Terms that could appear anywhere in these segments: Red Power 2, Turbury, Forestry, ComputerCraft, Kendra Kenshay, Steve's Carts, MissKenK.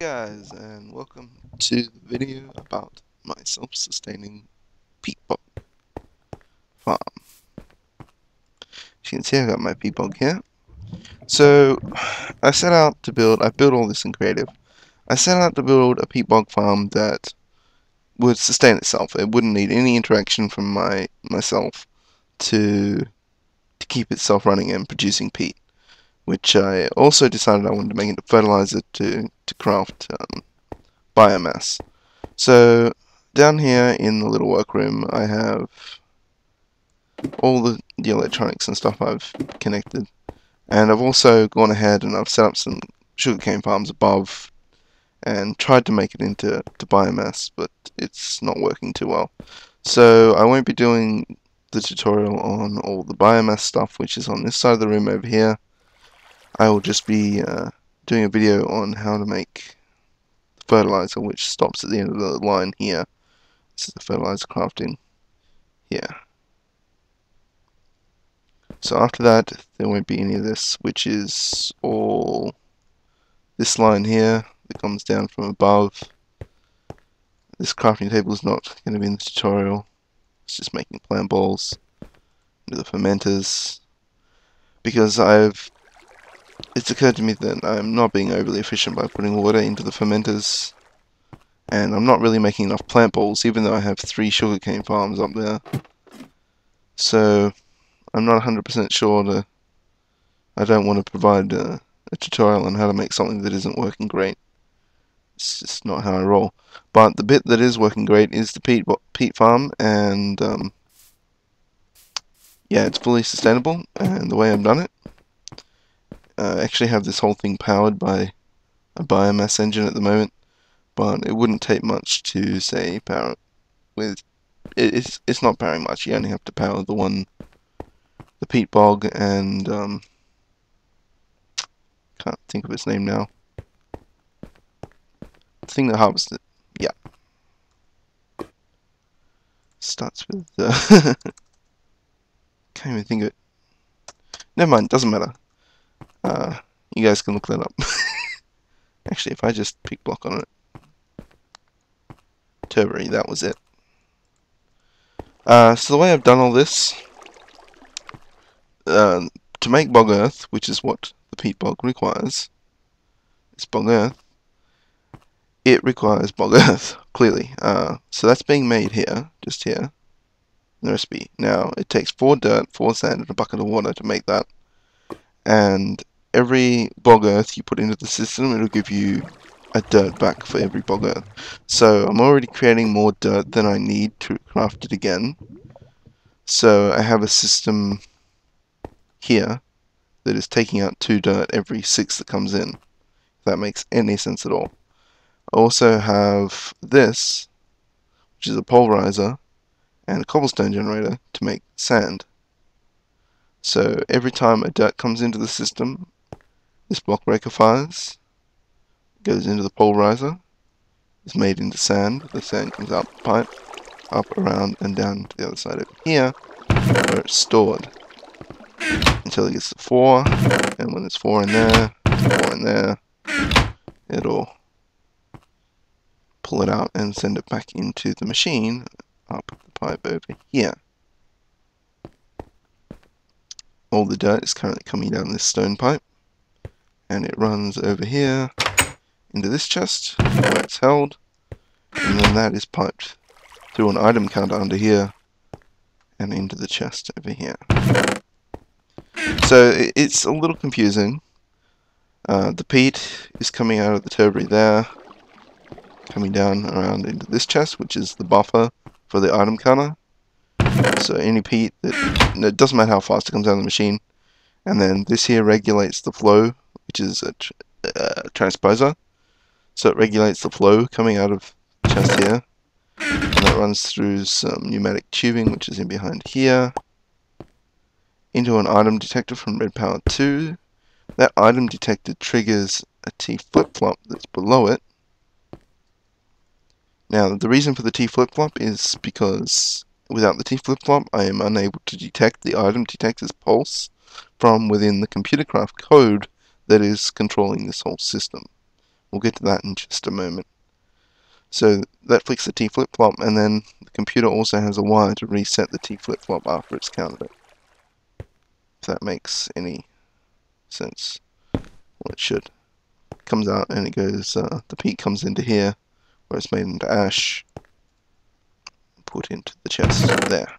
Guys, and welcome to the video about my self-sustaining peat bog farm. As you can see, I got my peat bog here. So I set out to build, I built all this in creative. I set out to build a peat bog farm that would sustain itself. It wouldn't need any interaction from myself to keep itself running and producing peat. Which I also decided I wanted to make into fertilizer to craft biomass. So down here in the little workroom, I have all the electronics and stuff I've connected, and I've also gone ahead and I've set up some sugarcane farms above and tried to make it into biomass, but it's not working too well. So I won't be doing the tutorial on all the biomass stuff, which is on this side of the room over here. I will just be doing a video on how to make the fertilizer, which stops at the end of the line here. This is the fertilizer crafting here. So after that, there won't be any of this, which is all this line here that comes down from above. This crafting table is not going to be in the tutorial. It's just making plant balls into the fermenters, because it's occurred to me that I'm not being overly efficient by putting water into the fermenters, and I'm not really making enough plant balls, even though I have 3 sugarcane farms up there. So I'm not 100% sure I don't want to provide a tutorial on how to make something that isn't working great. It's just not how I roll. But the bit that is working great is the peat farm, and yeah, it's fully sustainable, and the way I've done it, I actually have this whole thing powered by a biomass engine at the moment, but it wouldn't take much to, say, power it with. It's not powering much. You only have to power the peat bog, and can't think of its name now. The thing that harvests it. Yeah. Starts with can't even think of it. Never mind. Doesn't matter. You guys can look that up. Actually, if I just pick block on it. Turbury, that was it. So the way I've done all this, to make bog earth, which is what the peat bog requires, it's bog earth. It requires bog earth, clearly. So that's being made here, just here, in the recipe. Now, it takes 4 dirt, 4 sand, and a bucket of water to make that. And every bog earth you put into the system, it'll give you a dirt back for every bog earth. So I'm already creating more dirt than I need to craft it again. So I have a system here that is taking out 2 dirt every 6 that comes in, if that makes any sense at all. I also have this, which is a pulverizer and a cobblestone generator to make sand. So every time a dirt comes into the system, this block breaker fires, goes into the pulverizer, is made into sand. The sand comes out the pipe, up, around, and down to the other side over here, where it's stored until it gets to 4. And when it's 4 in there, 4 in there, it'll pull it out and send it back into the machine up the pipe over here. All the dirt is currently coming down this stone pipe, and it runs over here into this chest where it's held, and then that is piped through an item counter under here and into the chest over here. So it's a little confusing. The peat is coming out of the turbary there, coming down around into this chest, which is the buffer for the item counter. So any peat that, it doesn't matter how fast it comes out of the machine, and then this here regulates the flow, which is a transposer, so it regulates the flow coming out of the chest here, and that runs through some pneumatic tubing, which is in behind here, into an item detector from Red Power 2. That item detector triggers a T flip-flop that's below it. Now the reason for the T flip-flop is because without the T flip-flop, I am unable to detect the item detector's pulse from within the ComputerCraft code that is controlling this whole system. We'll get to that in just a moment. So that flicks the T flip-flop, and then the computer also has a wire to reset the T flip-flop after it's counted it. If that makes any sense. Well, it should. It comes out and it goes, the peat comes into here, where it's made into ash, put into the chest there.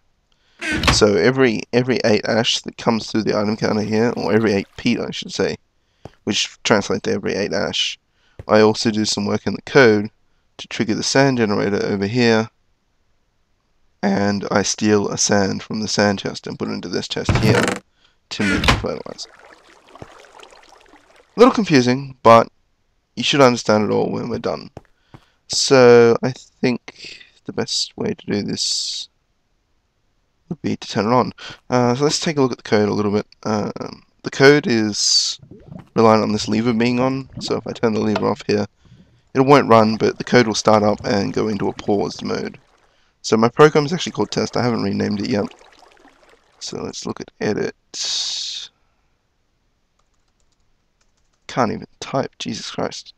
So every 8 ash that comes through the item counter here, or every 8 peat I should say, which translates to every 8 ash, I also do some work in the code to trigger the sand generator over here, and I steal a sand from the sand chest and put it into this chest here to make the fertilizer. A little confusing, but you should understand it all when we're done. So I think the best way to do this would be to turn it on. So let's take a look at the code a little bit. The code is reliant on this lever being on, so if I turn the lever off here, it won't run, but the code will start up and go into a paused mode. So my program is actually called test, I haven't renamed it yet. So let's look at edit. Can't even type, Jesus Christ.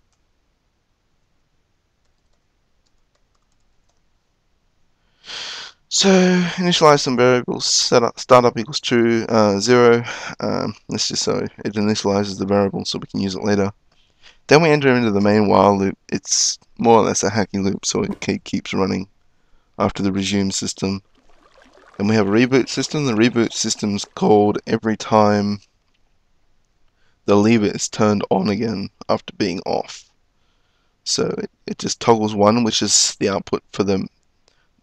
So initialize some variables, startup equals true, 0. This is so it initializes the variable so we can use it later. Then we enter into the main while loop. It's more or less a hacking loop, so it keeps running after the resume system. And we have a reboot system. The reboot system's called every time the lever is turned on again after being off. So it just toggles 1, which is the output for the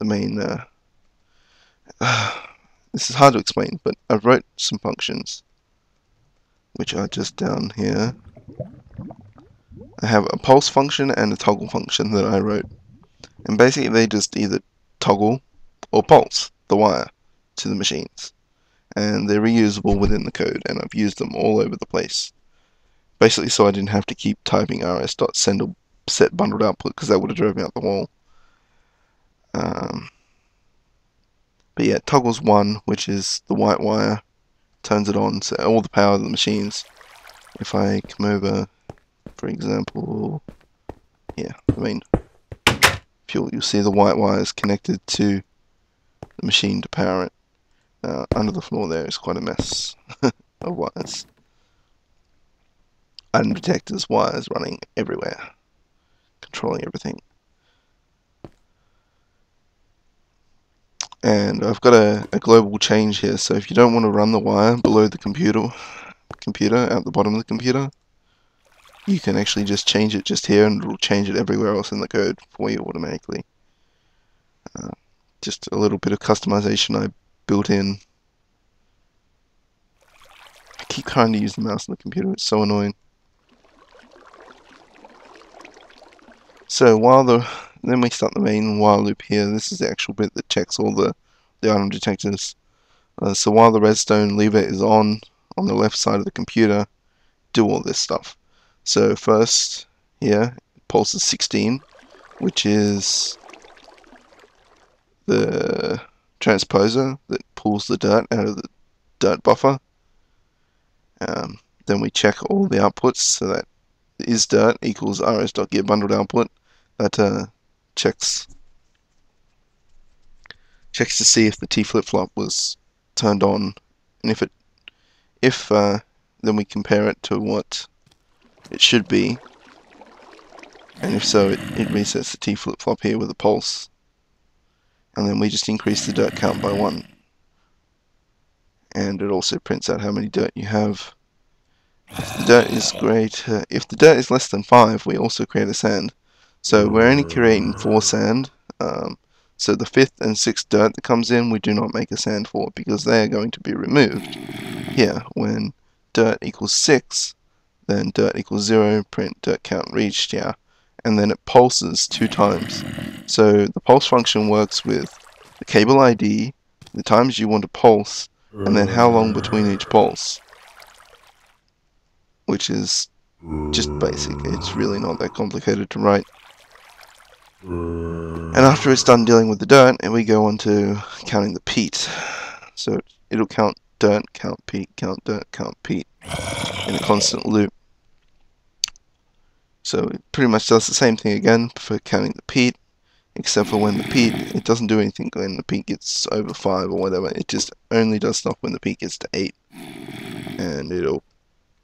main... this is hard to explain, but I wrote some functions, which are just down here. I have a pulse function and a toggle function that I wrote. And basically they just either toggle or pulse the wire to the machines. And they're reusable within the code, and I've used them all over the place. Basically so I didn't have to keep typing rs.set bundled output, because that would have drove me out the wall. But yeah, toggles 1, which is the white wire, turns it on, so all the power of the machines. If I come over, for example, yeah, I mean, you'll see the white wire is connected to the machine to power it. Under the floor there is quite a mess of wires. Undetected wires running everywhere, controlling everything. And I've got a global change here, so if you don't want to run the wire below the computer at the bottom of the computer, you can actually just change it just here, and it'll change it everywhere else in the code for you automatically. Just a little bit of customization I built in. I keep trying to use the mouse on the computer, it's so annoying. So while then we start the main while loop here. This is the actual bit that checks all the item detectors. So while the redstone lever is on the left side of the computer, do all this stuff. So first, here, pulse is 16, which is the transposer that pulls the dirt out of the dirt buffer. Then we check all the outputs, so that is dirt equals rs.get bundled output. That checks to see if the T flip-flop was turned on, and then we compare it to what it should be, and if so it resets the T flip-flop here with a pulse, and then we just increase the dirt count by 1, and it also prints out how many dirt you have. If the dirt is greater, if the dirt is less than 5, we also create a sand. So we're only creating 4 sand, so the 5th and 6th dirt that comes in we do not make a sand for, because they are going to be removed. Here, when dirt equals 6, then dirt equals 0, print dirt count reached, yeah, and then it pulses 2 times. So the pulse function works with the cable ID, the times you want to pulse, and then how long between each pulse, which is just basic, it's really not that complicated to write. And after it's done dealing with the dirt, and we go on to counting the peat. So it'll count dirt, count peat, count dirt, count peat in a constant loop. So it pretty much does the same thing again for counting the peat, except for when the peat, it doesn't do anything when the peat gets over 5 or whatever. It just only does stop when the peat gets to 8. And it'll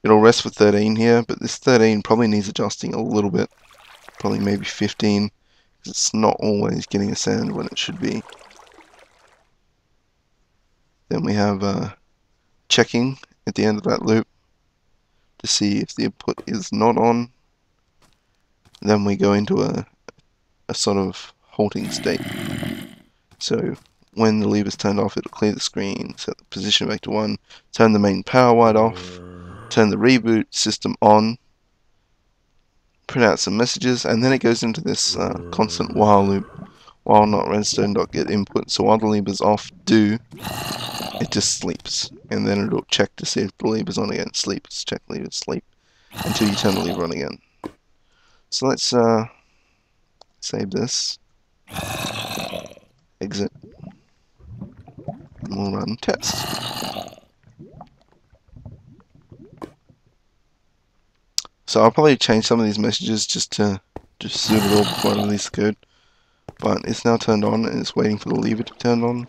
rest for 13 here, but this 13 probably needs adjusting a little bit. Probably maybe 15, because it's not always getting a sand when it should be. Then we have checking at the end of that loop to see if the input is not on. Then we go into a sort of halting state. So when the lever's turned off, it'll clear the screen, set the position back to 1, turn the main power white off, turn the reboot system on, print out some messages, and then it goes into this constant while loop. While not redstone.get input, so while the lever's off, it just sleeps, and then it'll check to see if the lever's on again. Sleeps, check lever, sleep, until you turn the lever on again. So let's save this, exit, and we'll run test. So I'll probably change some of these messages just to zoom it all before I release the code. But it's now turned on, and it's waiting for the lever to be turned on.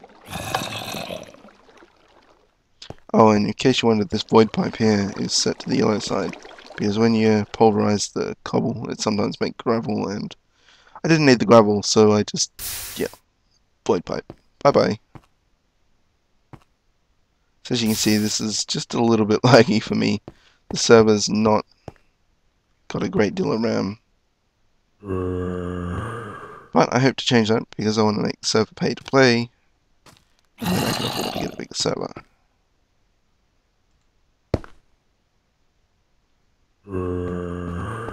Oh, and in case you wondered, this void pipe here is set to the yellow side, because when you pulverize the cobble, it sometimes makes gravel, and I didn't need the gravel, so I just, yeah, void pipe. Bye-bye. So as you can see, this is just a little bit laggy for me. The server's not got a great deal of RAM. But I hope to change that, because I want to make the server pay to play, and then I can afford to get a bigger server.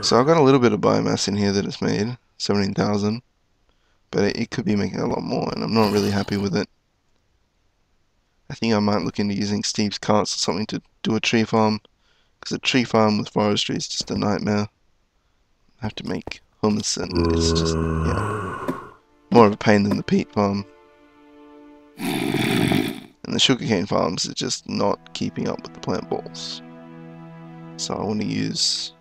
So I've got a little bit of biomass in here that it's made, 17,000, but it could be making a lot more, and I'm not really happy with it. I think I might look into using Steve's Carts or something to do a tree farm, because a tree farm with forestry is just a nightmare. I have to make hummus, and it's just, yeah, more of a pain than the peat farm. And the sugarcane farms are just not keeping up with the plant balls. So I want to use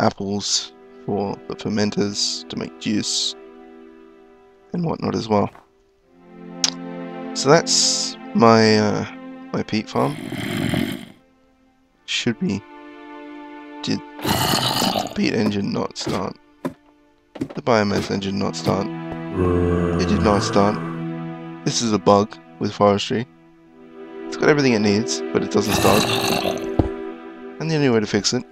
apples for the fermenters to make juice and whatnot as well. So that's my my peat farm. Should be. Did the peat engine not start? The biomass engine not start? It did not start. This is a bug with forestry. It's got everything it needs, but it doesn't start. And the only way to fix it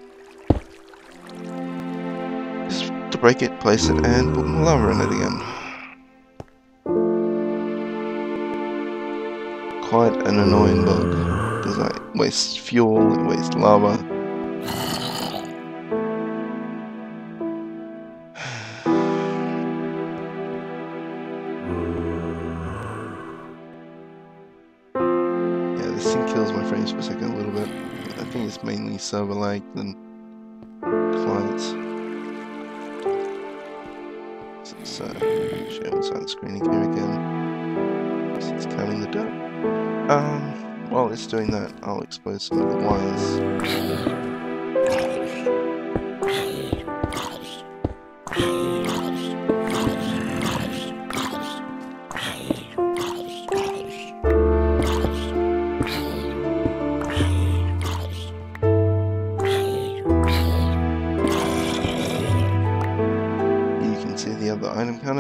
is to break it, place it, and put more lava in it again. Quite an annoying bug, because it wastes fuel, it wastes lava. Mainly server lag than clients. So sharing side screen here again. So it's counting the dirt. While it's doing that, I'll expose some of the wires.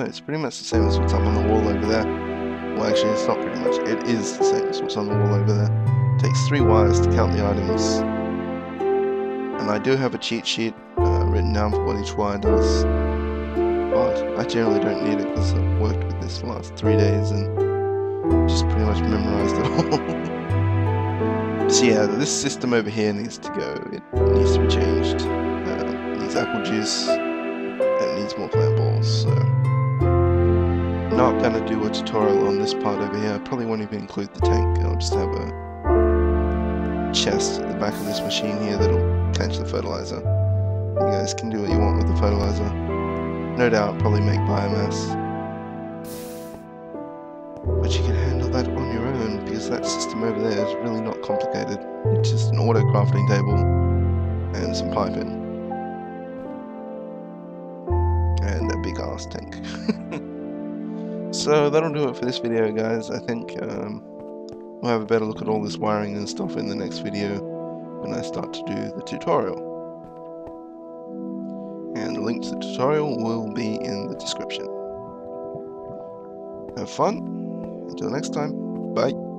It's pretty much the same as what's up on the wall over there. Well, actually, it's not pretty much. It is the same as what's on the wall over there. It takes 3 wires to count the items. And I do have a cheat sheet written down for what each wire does. But I generally don't need it because I've worked with this for the last 3 days and just pretty much memorized it all. So yeah, this system over here needs to go. It needs to be changed. It needs apple juice. And it needs more plant balls, so... I'm not going to do a tutorial on this part over here. I probably won't even include the tank. I'll just have a chest at the back of this machine here that'll catch the fertilizer. You guys can do what you want with the fertilizer. No doubt, probably make biomass. But you can handle that on your own, because that system over there is really not complicated. It's just an auto crafting table and some piping. casting. So that'll do it for this video, guys. I think we'll have a better look at all this wiring and stuff in the next video when I start to do the tutorial. And the link to the tutorial will be in the description. Have fun. Until next time. Bye.